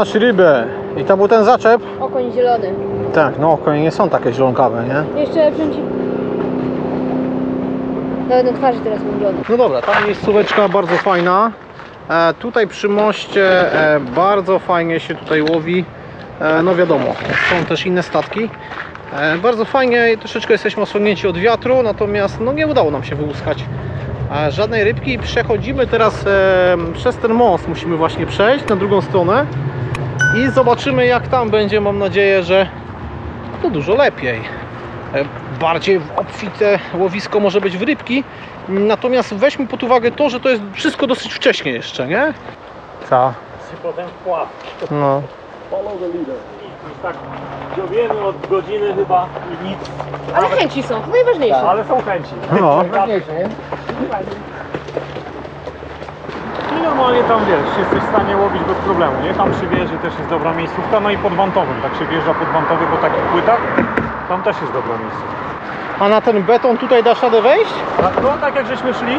masz rybę. I to był ten zaczep? Okoń zielony. Tak, no okonie nie są takie zielonkawe, nie? Jeszcze wziąć nawet na twarzy teraz wygląda. No dobra, ta miejscóweczka bardzo fajna. Tutaj przy moście bardzo fajnie się tutaj łowi. No wiadomo, są też inne statki. Bardzo fajnie, troszeczkę jesteśmy osłonięci od wiatru, natomiast no nie udało nam się wyłuskać żadnej rybki. Przechodzimy teraz przez ten most, musimy właśnie przejść na drugą stronę i zobaczymy jak tam będzie. Mam nadzieję, że to dużo lepiej. Bardziej obfite łowisko może być w rybki, natomiast weźmy pod uwagę to, że to jest wszystko dosyć wcześnie jeszcze, nie? Tak. No. Tak, dziobiemy od godziny chyba i nic. Ale chęci są, to najważniejsze. Tak, ale są chęci. No, najważniejsze, nie? I normalnie tam wiesz, jesteś w stanie łowić bez problemu, nie? Tam przy wieży też jest dobra miejscówka, no i pod wantowym, tak się wjeżdża pod wantowy po takich płytach, tam też jest dobra miejscówka. A na ten beton tutaj dasz radę wejść? No tak jak żeśmy szli,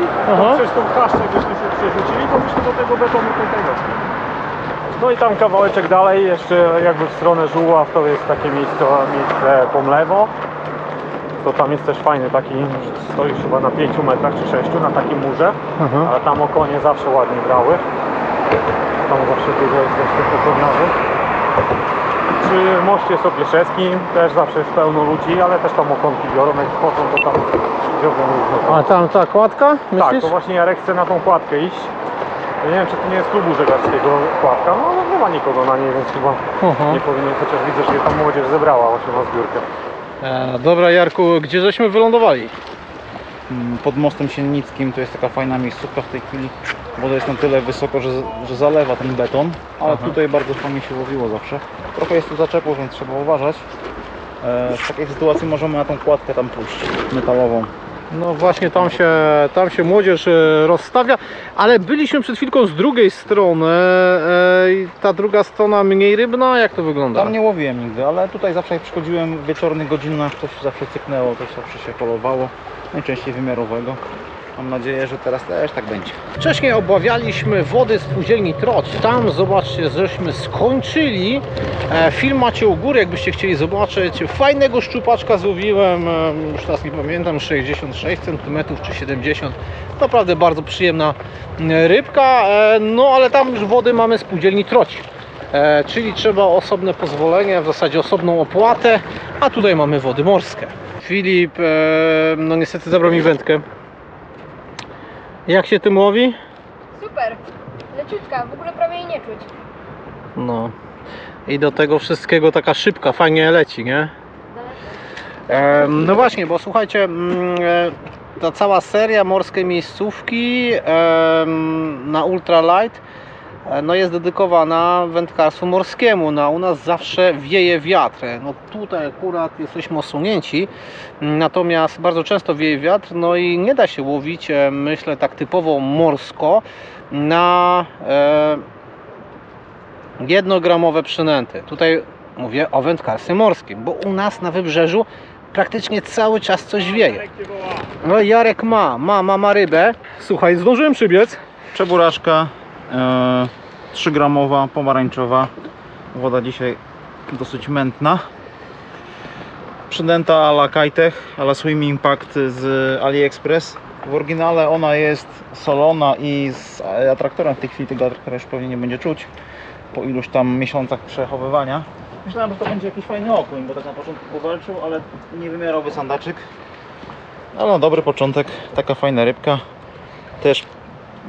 przez tą kaszczę żeśmy się przerzucili, to byśmy do tego betonu tutaj weszli. No i tam kawałeczek dalej, jeszcze jakby w stronę Żuław, to jest takie miejsce Pomlewo. To tam jest też fajny taki, stoisz chyba na 5 metrach czy 6 na takim murze, ale tam okonie zawsze ładnie grały. Tam zawsze dużo jest jeszcze okoniarzy. Przy moście Sobieszewskim też zawsze jest pełno ludzi, ale też tam okonki biorą, jak wchodzą to tam biorą różne. A tam ta kładka? Myślisz? Tak, to właśnie Jarek chce na tą kładkę iść. Ja nie wiem, czy to nie jest klubu żeglarskiego kładka, no ale nie ma nikogo na niej, więc chyba nie powinien, chociaż widzę, że tam młodzież zebrała właśnie na zbiórkę. Dobra Jarku, gdzie żeśmy wylądowali? Pod mostem Siennickim, to jest taka fajna miejscówka w tej chwili, woda jest na tyle wysoko, że zalewa ten beton, ale tutaj bardzo fajnie się łowiło zawsze. Trochę jest tu zaczepło, więc trzeba uważać. W takiej sytuacji możemy na tą kładkę tam pójść, metalową. No właśnie tam się młodzież rozstawia, ale byliśmy przed chwilką z drugiej strony i ta druga strona mniej rybna, jak to wygląda? Tam nie łowiłem nigdy, ale tutaj zawsze jak przychodziłem w wieczornych godzinach, coś zawsze cyknęło, coś zawsze się polowało, najczęściej wymiarowego. Mam nadzieję, że teraz też tak będzie. Wcześniej obawialiśmy wody z spółdzielni Trocz. Tam, zobaczcie, żeśmy skończyli. Film macie u góry, jakbyście chcieli zobaczyć. Fajnego szczupaczka złowiłem, już teraz nie pamiętam, 66 cm czy 70. Naprawdę bardzo przyjemna rybka. No ale tam już wody mamy z spółdzielni Trocz. Czyli trzeba osobne pozwolenie, w zasadzie osobną opłatę. A tutaj mamy wody morskie. Filip, no niestety zabrał mi wędkę. Jak się tym łowi? Super, leciutka, w ogóle prawie jej nie czuć. No i do tego wszystkiego taka szybka, fajnie leci, nie? No właśnie, bo słuchajcie, ta cała seria Morskie Miejscówki na ultralight no jest dedykowana wędkarstwu morskiemu, no a u nas zawsze wieje wiatr. No tutaj akurat jesteśmy osunięci, natomiast bardzo często wieje wiatr, no i nie da się łowić, myślę tak typowo morsko, na jednogramowe przynęty. Tutaj mówię o wędkarstwie morskim, bo u nas na wybrzeżu praktycznie cały czas coś wieje. No Jarek ma rybę. Słuchaj, zdążyłem przybiec. Czeburaszka. 3-gramowa, pomarańczowa. Woda dzisiaj dosyć mętna. Przynęta a la Kajtech, a la Swimming Pact z AliExpress. W oryginale ona jest solona i z atraktorem. W tej chwili tego atraktora już pewnie nie będzie czuć po iluś tam miesiącach przechowywania. Myślałem, że to będzie jakiś fajny okoń, bo tak na początku powalczył, ale niewymiarowy sandaczyk. Ale no, dobry początek, taka fajna rybka. Też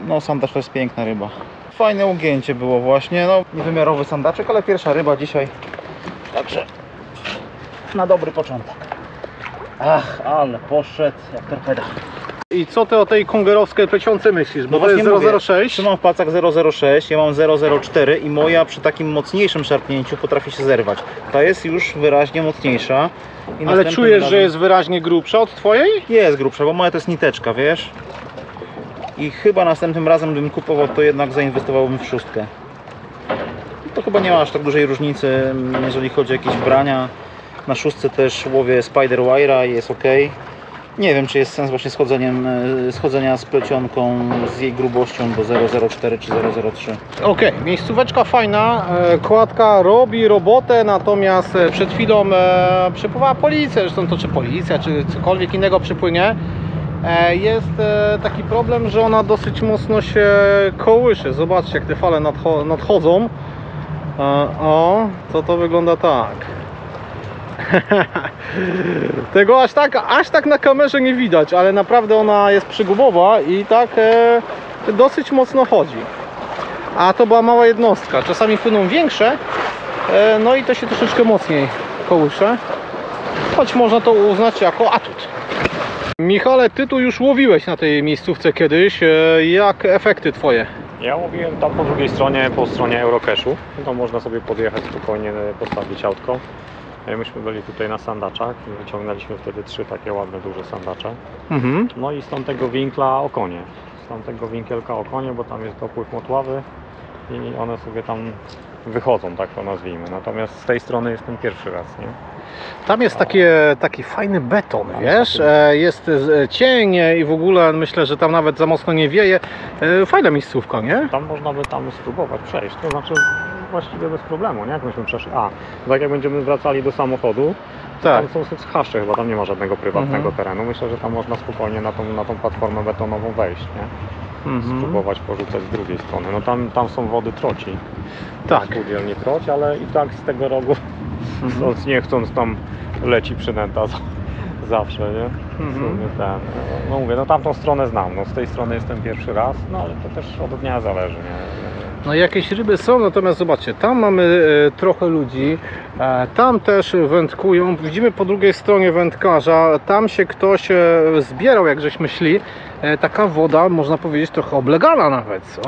no sandacz to jest piękna ryba. Fajne ugięcie było właśnie, no niewymiarowy sandaczek, ale pierwsza ryba dzisiaj. Także na dobry początek. Ach, ale poszedł jak torpeda. I co ty o tej kongerowskiej pleciące myślisz? Bo no to jest 006. Trzymam w palcach 006, ja mam 004 i moja przy takim mocniejszym szarpnięciu potrafi się zerwać. Ta jest już wyraźnie mocniejsza. Ale czujesz, że jest wyraźnie grubsza od twojej? Jest grubsza, bo moja to jest niteczka, wiesz? I chyba następnym razem, gdybym kupował, to jednak zainwestowałbym w szóstkę. To chyba nie ma aż tak dużej różnicy, jeżeli chodzi o jakieś brania. Na szóstce też łowię spider wire'a i jest ok. Nie wiem, czy jest sens właśnie schodzenia z plecionką, z jej grubością do 0,04 czy 0,03. Okej, miejscóweczka fajna, kładka robi robotę, natomiast przed chwilą przypływała policja, zresztą to czy policja, czy cokolwiek innego przypłynie. Jest taki problem, że ona dosyć mocno się kołysze. Zobaczcie, jak te fale nadchodzą. O, to wygląda tak. Tego aż tak na kamerze nie widać, ale naprawdę ona jest przygubowa i tak dosyć mocno chodzi. A to była mała jednostka. Czasami płyną większe, no i to się troszeczkę mocniej kołysze. Choć można to uznać jako atut. Michale, ty tu już łowiłeś na tej miejscówce kiedyś. Jak efekty twoje? Ja łowiłem tam po drugiej stronie, po stronie Eurocashu. Tam można sobie podjechać spokojnie, postawić autko. Myśmy byli tutaj na sandaczach i wyciągnęliśmy wtedy 3 takie ładne, duże sandacze. No i z tamtego winkla okonie. Z tamtego winkielka okonie, bo tam jest dopływ motławy i one sobie tam wychodzą, tak to nazwijmy. Natomiast z tej strony jestem pierwszy raz, nie? Tam jest taki fajny beton, wiesz? Jest cień i w ogóle myślę, że tam nawet za mocno nie wieje. Fajna miejscówka, nie? Tam można by tam spróbować przejść, to znaczy właściwie bez problemu, nie? Jak myśmy przeszli. A, tak jak będziemy wracali do samochodu, tak. Tam są hasze, chyba tam nie ma żadnego prywatnego terenu. Myślę, że tam można spokojnie na tą platformę betonową wejść, nie? Spróbować porzucać z drugiej strony. No tam są wody troci. Tak. Spółdzielnie troć, ale i tak z tego rogu chcąc nie chcąc tam leci przynęta zawsze, nie? No mówię, no tamtą stronę znam, no z tej strony jestem pierwszy raz, no ale to też od dnia zależy, nie? No jakieś ryby są, natomiast zobaczcie, tam mamy trochę ludzi, tam też wędkują, widzimy po drugiej stronie wędkarza, tam się ktoś zbierał, jak żeśmy szli, taka woda, można powiedzieć, trochę oblegana nawet, co?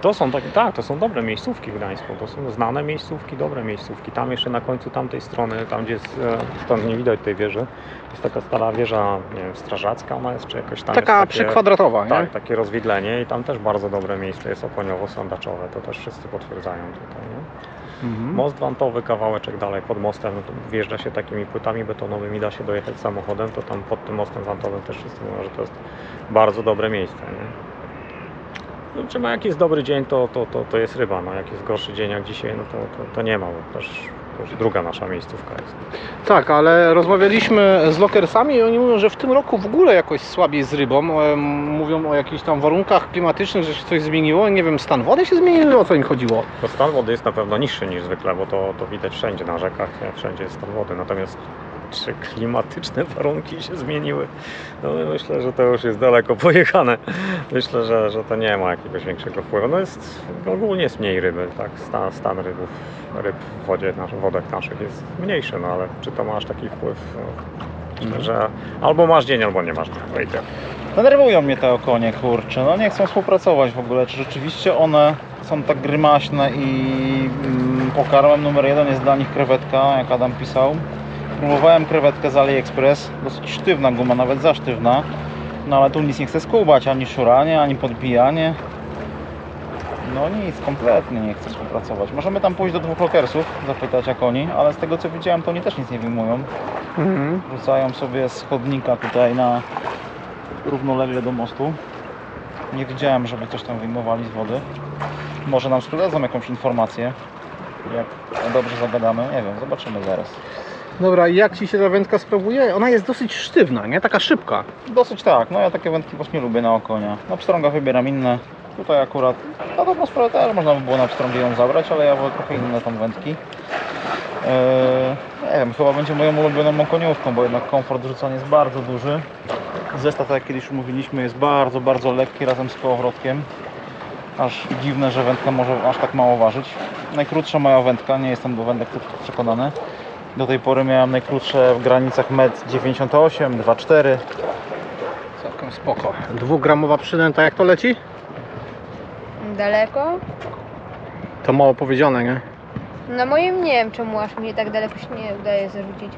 To są takie, tak, to są dobre miejscówki w Gdańsku, to są znane miejscówki, dobre miejscówki. Tam jeszcze na końcu tamtej strony, tam gdzie jest, stąd nie widać tej wieży, jest taka stara wieża, nie wiem, strażacka ona jest, czy jakoś tam. Taka jest takie, przykwadratowa, nie? Tak, takie rozwidlenie i tam też bardzo dobre miejsce jest okoniowo-sandaczowe, to też wszyscy potwierdzają tutaj, nie? Most wantowy, kawałeczek dalej pod mostem, wjeżdża się takimi płytami betonowymi, da się dojechać samochodem, to tam pod tym mostem wantowym też wszyscy mówią, że to jest bardzo dobre miejsce, nie? No, jak jest dobry dzień, to jest ryba, no, jak jest gorszy dzień jak dzisiaj, no, to nie ma, bo też druga nasza miejscówka jest. Tak, ale rozmawialiśmy z lokersami i oni mówią, że w tym roku w ogóle jakoś słabiej z rybą. Mówią o jakichś tam warunkach klimatycznych, że się coś zmieniło. Nie wiem, stan wody się zmienił, o co im chodziło? To stan wody jest na pewno niższy niż zwykle, bo to widać wszędzie na rzekach, wszędzie jest stan wody. Natomiast czy klimatyczne warunki się zmieniły? No myślę, że to już jest daleko pojechane. Myślę, że to nie ma jakiegoś większego wpływu. No jest, ogólnie jest mniej ryby, tak? Stan ryb w wodzie, w wodach naszych jest mniejszy, no ale czy to ma aż taki wpływ? Myślę, że albo masz dzień, albo nie masz. Denerwują mnie te okonie, kurczę, no nie chcą współpracować w ogóle. Czy rzeczywiście one są tak grymaśne i pokarmem numer 1 jest dla nich krewetka, jak Adam pisał. Próbowałem krewetkę z AliExpress, dosyć sztywna guma, nawet za sztywna. No ale tu nic nie chce skubać, ani szuranie, ani podbijanie. No nic, kompletnie nie chce współpracować. Możemy tam pójść do 2 lokersów, zapytać jak oni, ale z tego co widziałem, to oni też nic nie wyjmują. Wrzucają sobie z chodnika tutaj na równolegle do mostu. Nie widziałem, żeby coś tam wyjmowali z wody. Może nam sprzedadzą jakąś informację, jak dobrze zagadamy. Nie wiem, zobaczymy zaraz. Dobra, jak ci się ta wędka sprawuje? Ona jest dosyć sztywna, nie? Taka szybka. Dosyć tak, no ja takie wędki właśnie lubię na okonia. Na pstrąga wybieram inne. Tutaj akurat, na dobrą sprawę też można by było na pstrągi ją zabrać, ale ja wolę trochę inne tam wędki. Nie wiem, chyba będzie moją ulubioną okoniówką, bo jednak komfort rzucania jest bardzo duży. Zestaw, tak jak kiedyś mówiliśmy, jest bardzo, bardzo lekki razem z kołowrotkiem. Aż dziwne, że wędka może aż tak mało ważyć. Najkrótsza moja wędka, nie jestem do wędek przekonany. Do tej pory miałem najkrótsze w granicach 1,98 m, 2,4 m. Całkiem spoko. 2-gramowa przynęta, jak to leci? Daleko? To mało powiedziane, nie? Na moim nie wiem, czemu aż mnie tak daleko się nie udaje zarzucić.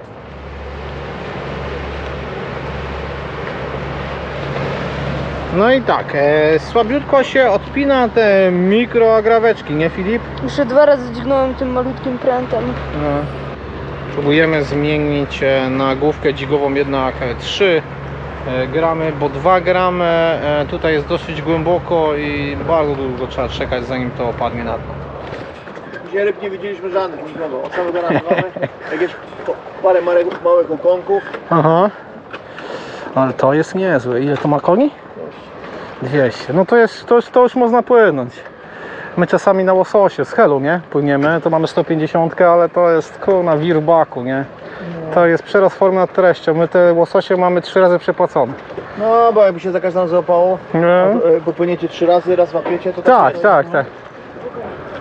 No i tak, słabiutko się odpina te mikroagraweczki, nie Filip? Jeszcze 2 razy dźgnąłem tym malutkim prętem. No. Próbujemy zmienić na główkę dzigową jednak 3 gramy, bo 2 gramy tutaj jest dosyć głęboko i bardzo długo trzeba czekać, zanim to opadnie na dno. Dzisiaj ryb nie widzieliśmy żadnych, nikogo. Od samego rana mamy jakieś parę małych okonków. Aha. Ale to jest niezłe. Ile to ma koni? 200. No to już można płynąć. My czasami na łososie z Helu, nie? Płyniemy, to mamy 150, ale to jest kurna wir baku, nie? No. To jest przerost formy nad treścią. My te łososie mamy 3 razy przepłacone. No, bo jakby się za każdą złapało, podpłyniecie 3 razy, raz łapiecie, to tak.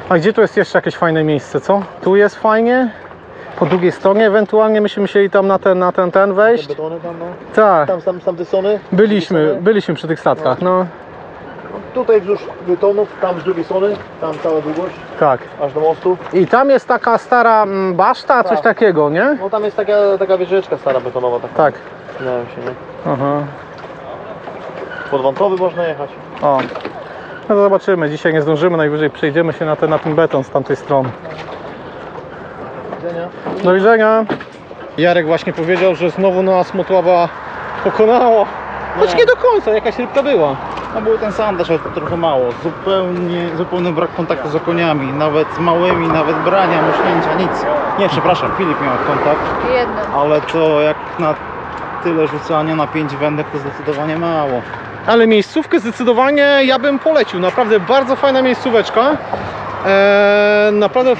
A gdzie tu jest jeszcze jakieś fajne miejsce, co? Tu jest fajnie? Po drugiej stronie ewentualnie myśmy musieli tam na ten wejść. Te betony tam, no. Tak. Tam te sony. Byliśmy przy tych statkach, no. Tutaj wzdłuż betonów, tam z drugiej strony, tam cała długość, tak, aż do mostu. I tam jest taka stara baszta, tak, coś takiego, nie? No tam jest taka wieżyczka stara betonowa, taka. Tak. Znałem się, nie? Aha. Pod Wantowy można jechać. O. No to zobaczymy, dzisiaj nie zdążymy, najwyżej przejdziemy się na ten beton z tamtej strony. Do widzenia. Do widzenia. Jarek właśnie powiedział, że znowu nas Motława pokonała. Choć nie do końca, jakaś rybka była. No był ten sandaż, ale to trochę mało. Zupełny brak kontaktu z okoniami, nawet małymi, nawet brania, muśnięcia, nic. Nie, przepraszam, Filip miał kontakt. Jedno. Ale to jak na tyle rzucania na 5 wędek to zdecydowanie mało. Ale miejscówkę zdecydowanie ja bym polecił. Naprawdę bardzo fajna miejscóweczka. Naprawdę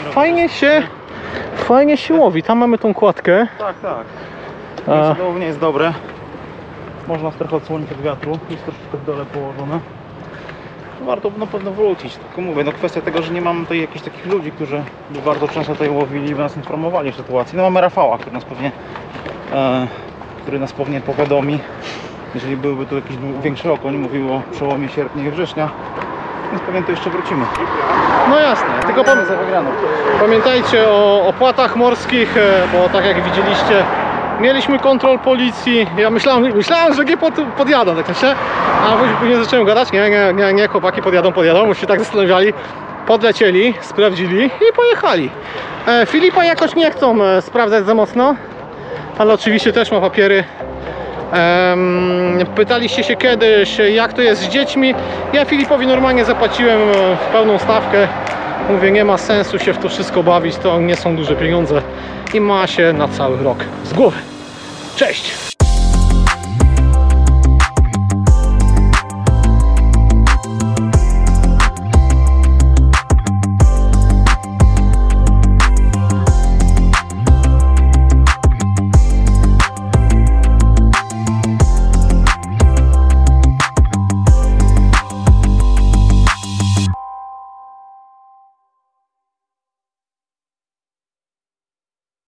fajnie się łowi. Tam mamy tą kładkę. Tak. Miejsce głównie jest dobre. Można trochę odsłonić od wiatru, jest troszeczkę w dole położone. Warto na pewno wrócić, tylko mówię, no kwestia tego, że nie mam tutaj jakichś takich ludzi, którzy by bardzo często tutaj łowili i by nas informowali o sytuacji. No mamy Rafała, który nas pewnie powiadomi, jeżeli byłby tu jakiś większy okoń, mówił o przełomie sierpnia i września, więc pewnie tu jeszcze wrócimy. No jasne, tylko pamiętajcie o opłatach morskich, bo tak jak widzieliście, mieliśmy kontrol policji, ja myślałem, że nie podjadą, tak myślę, a później zacząłem gadać, nie, chłopaki podjadą, bo się tak zastanawiali, podlecieli, sprawdzili i pojechali. Filipa jakoś nie chcą sprawdzać za mocno, ale oczywiście też ma papiery. Pytaliście się kiedyś, jak to jest z dziećmi, ja Filipowi normalnie zapłaciłem w pełną stawkę. Mówię, nie ma sensu się w to wszystko bawić, to nie są duże pieniądze i ma się na cały rok z głowy. Cześć!